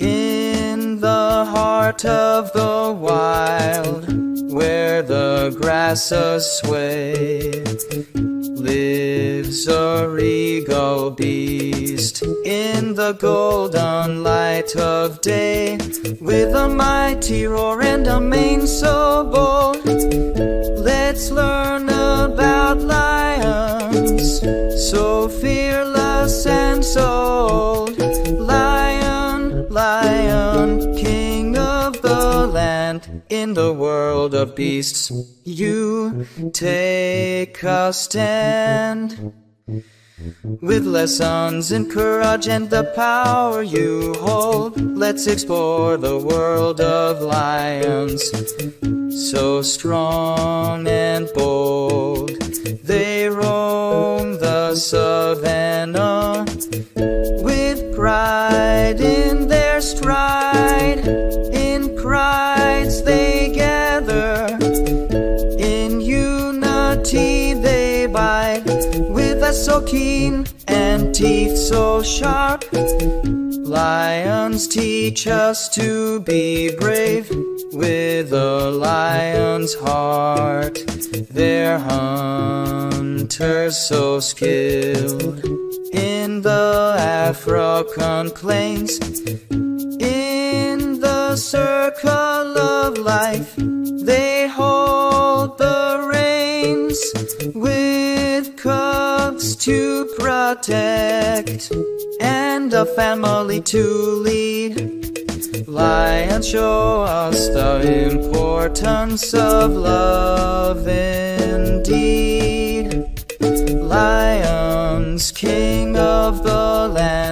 In the heart of the wild, where the grasses sway, lives a regal beast in the golden light of day, with a mighty roar and a mane so bold. Let's learn about lions, so fearless and so old. Lion, lion, king of the land, in the world of beasts you take a stand. With lessons in courage and the power you hold, let's explore the world of lions, so strong and bold. They roam the savannah with pride in their stride. In prides they gather, in unity they bide. With eyes so keen and teeth so sharp, lions teach us to be brave. With a lion's heart, their hunters so skilled. In the African plains, in the circle of life, they hold the reins with cubs to protect and a family to lead. Lions show us the importance of love indeed. Lions, king of the land.